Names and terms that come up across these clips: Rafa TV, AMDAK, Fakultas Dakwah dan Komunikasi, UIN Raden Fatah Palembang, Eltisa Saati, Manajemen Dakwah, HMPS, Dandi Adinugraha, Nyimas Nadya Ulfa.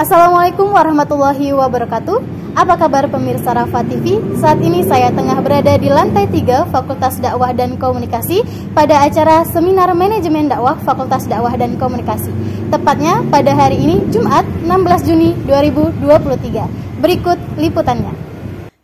Assalamualaikum warahmatullahi wabarakatuh. Apa kabar pemirsa Rafa TV? Saat ini saya tengah berada di lantai 3 Fakultas Dakwah dan Komunikasi pada acara Seminar Manajemen Dakwah Fakultas Dakwah dan Komunikasi. Tepatnya pada hari ini Jumat 16 Juni 2023. Berikut liputannya.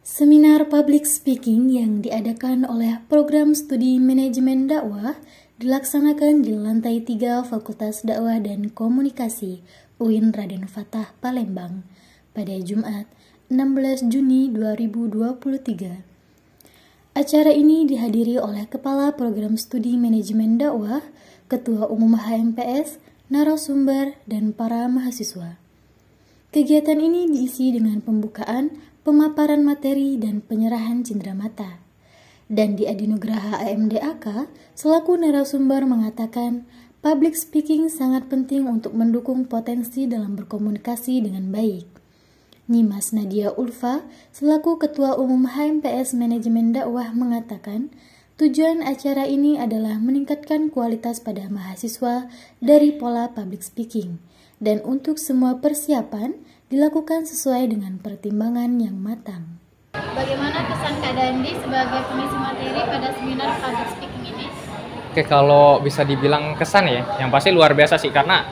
Seminar Public Speaking yang diadakan oleh Program Studi Manajemen Dakwah dilaksanakan di lantai 3 Fakultas Dakwah dan Komunikasi UIN Raden Fatah Palembang pada Jumat 16 Juni 2023. Acara ini dihadiri oleh Kepala Program Studi Manajemen Dakwah, Ketua Umum HMPS, narasumber, dan para mahasiswa. Kegiatan ini diisi dengan pembukaan, pemaparan materi, dan penyerahan cenderamata. Dandi Adinugraha AMDAK selaku narasumber mengatakan, public speaking sangat penting untuk mendukung potensi dalam berkomunikasi dengan baik. Nyimas Nadya Ulfa selaku Ketua Umum HMPS Manajemen Dakwah mengatakan, tujuan acara ini adalah meningkatkan kualitas pada mahasiswa dari pola public speaking, dan untuk semua persiapan dilakukan sesuai dengan pertimbangan yang matang. Bagaimana kesan Kak Dandi sebagai pengisi materi pada seminar public speaking ini? Oke, kalau bisa dibilang kesan ya, yang pasti luar biasa sih, karena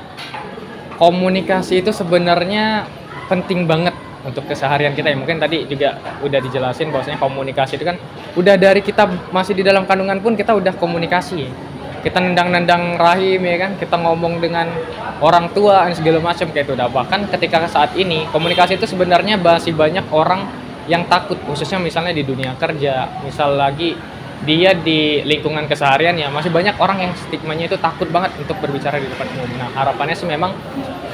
komunikasi itu sebenarnya penting banget untuk keseharian kita ya. Mungkin tadi juga udah dijelasin bahwasanya komunikasi itu kan udah dari kita masih di dalam kandungan pun kita udah komunikasi. Kita nendang-nendang rahim ya kan, kita ngomong dengan orang tua dan segala macam kayak itu. Bahkan ketika saat ini komunikasi itu sebenarnya masih banyak orang yang takut, khususnya misalnya di dunia kerja, misal lagi dia di lingkungan keseharian ya, masih banyak orang yang stigmanya itu takut banget untuk berbicara di depan umum. Nah, harapannya sih memang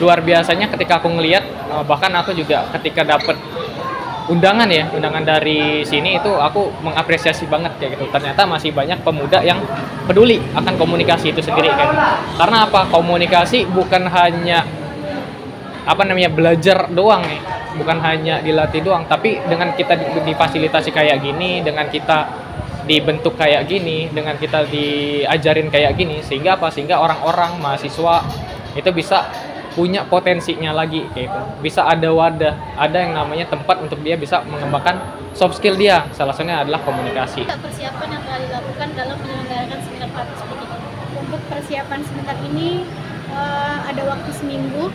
luar biasanya ketika aku ngelihat, bahkan aku juga ketika dapet undangan dari sini itu aku mengapresiasi banget kayak gitu. Ternyata masih banyak pemuda yang peduli akan komunikasi itu sendiri kayak gitu. Karena apa? Komunikasi bukan hanya belajar doang nih. Ya. Bukan hanya dilatih doang, tapi dengan kita difasilitasi kayak gini, dengan kita dibentuk kayak gini, dengan kita diajarin kayak gini, sehingga apa? Sehingga orang-orang, mahasiswa itu bisa punya potensinya lagi kayak gitu. Bisa ada wadah, ada yang namanya tempat untuk dia bisa mengembangkan soft skill dia. Salah satunya adalah komunikasi. Persiapan yang telah dilakukan dalam menyelenggarakan seminar public speaking. Untuk persiapan seminar ini ada waktu seminggu,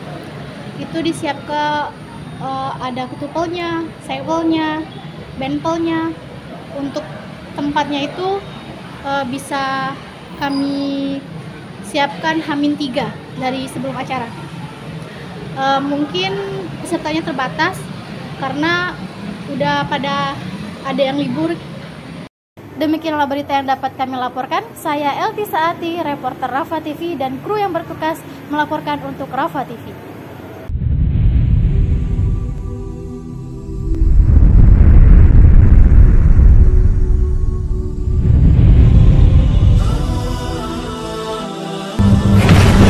itu disiapkan ada kutupelnya, sewelnya, bempelnya. Untuk tempatnya itu bisa kami siapkan H-3 dari sebelum acara. Mungkin pesertanya terbatas karena udah pada ada yang libur. Demikianlah berita yang dapat kami laporkan. Saya Eltisa Saati, reporter Rafa TV dan kru yang bertugas melaporkan untuk Rafa TV.